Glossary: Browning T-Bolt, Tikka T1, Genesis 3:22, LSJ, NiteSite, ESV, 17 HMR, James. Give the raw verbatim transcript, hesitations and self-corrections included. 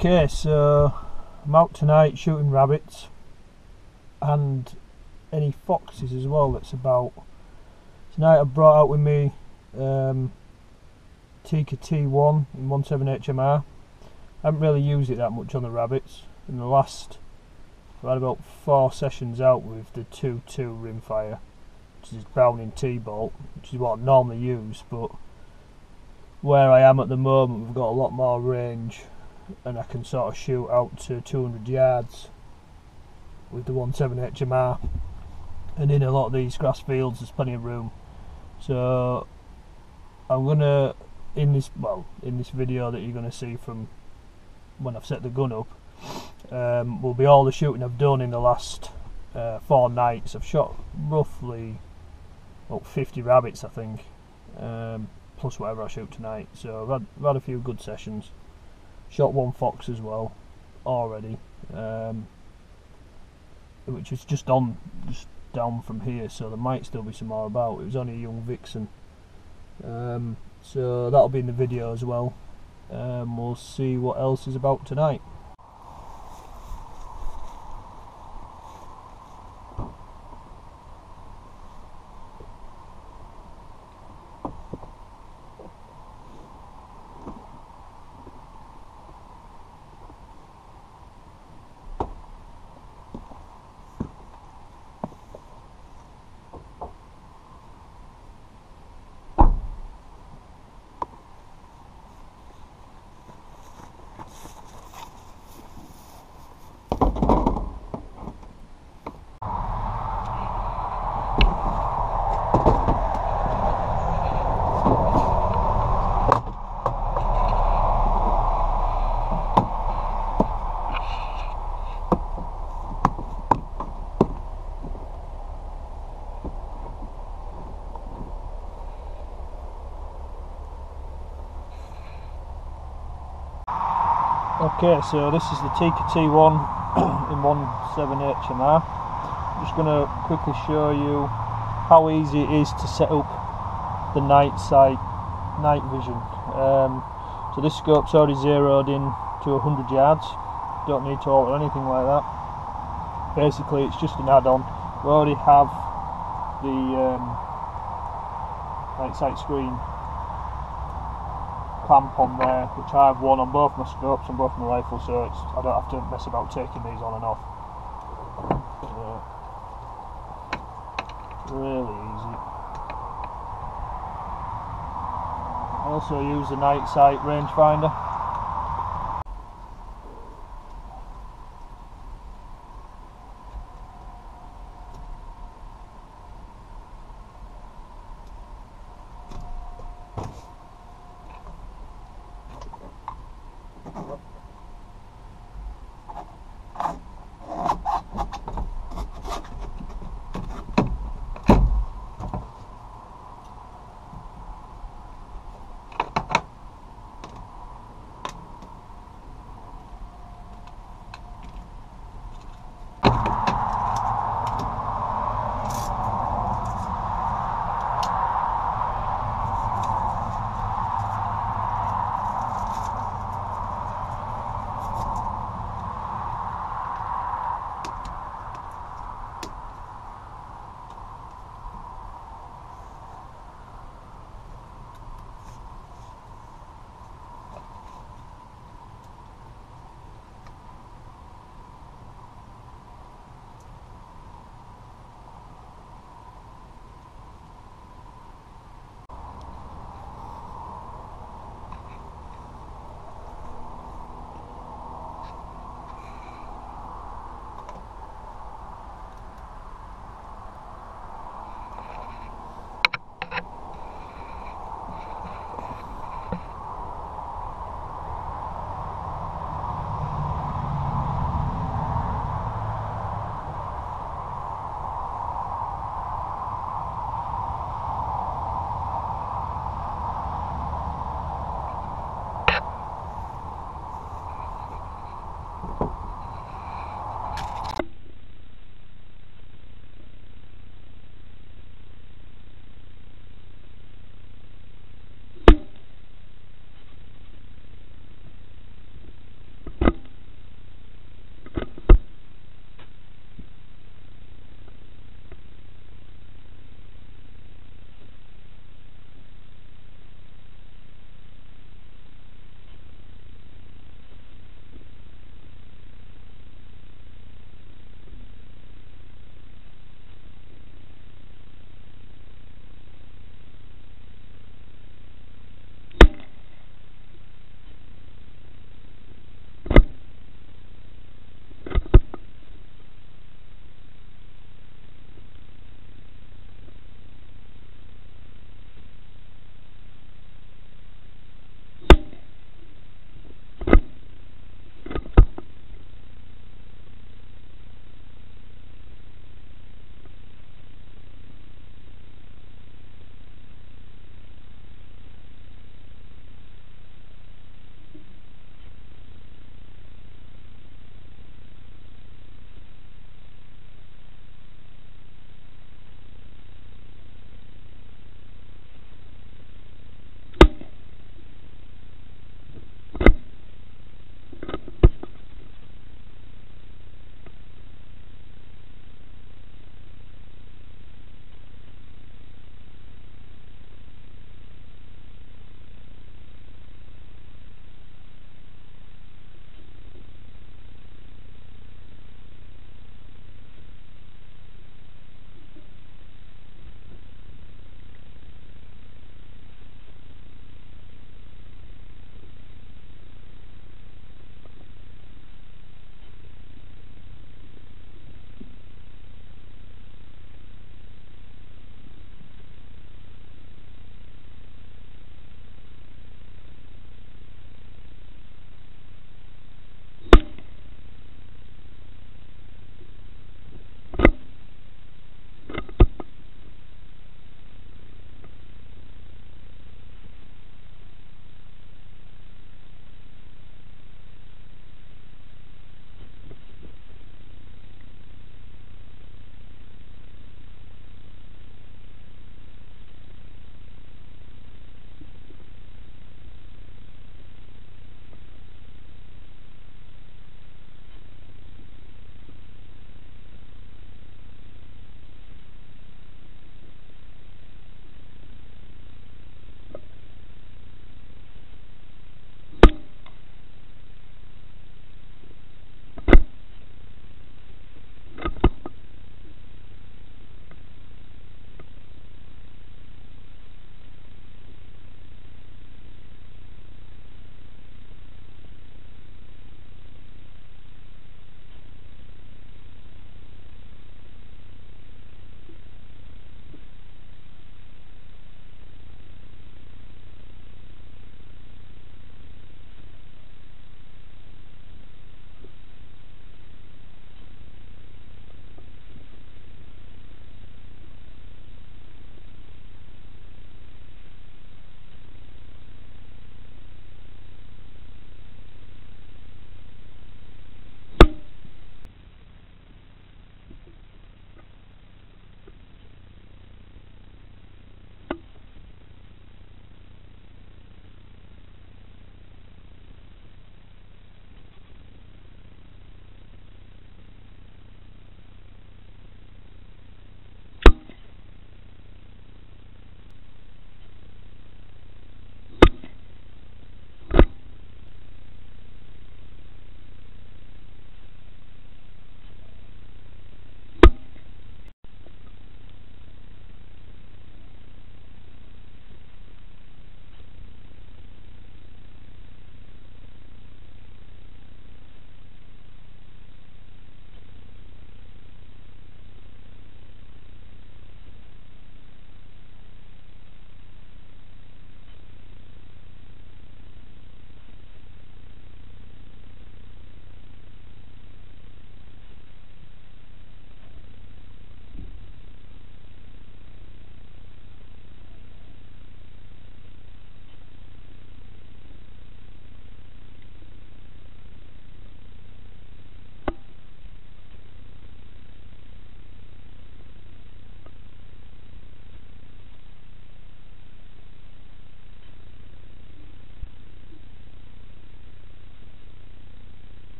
Okay, so I'm out tonight shooting rabbits and any foxes as well. That's about tonight. I brought out with me um, Tikka T one in seventeen H M R. I haven't really used it that much on the rabbits. In the last, I've had about four sessions out with the two point two rimfire, which is Browning T-Bolt, which is what I normally use, but where I am at the moment, we've got a lot more range and I can sort of shoot out to two hundred yards with the seventeen H M R, and in a lot of these grass fields there's plenty of room. So I'm gonna, in this well in this video that you're gonna see from when I've set the gun up, um, will be all the shooting I've done in the last uh, four nights. I've shot roughly about fifty rabbits, I think, um, plus whatever I shoot tonight. So I've had, I've had a few good sessions. Shot one fox as well already, um, which is just on just down from here, so there might still be some more about. It was only a young vixen, um, so that'll be in the video as well. Um, we'll see what else is about tonight. Okay, so this is the Tikka T one in seventeen H M R. I'm just going to quickly show you how easy it is to set up the night sight, night vision. Um, so this scope's already zeroed in to one hundred yards. Don't need to alter anything like that. Basically, it's just an add-on. We already have the um, night sight screen clamp on there, which I have one on both my scopes and both my rifles, so it's, I don't have to mess about taking these on and off. So, really easy. I also use the NiteSite rangefinder.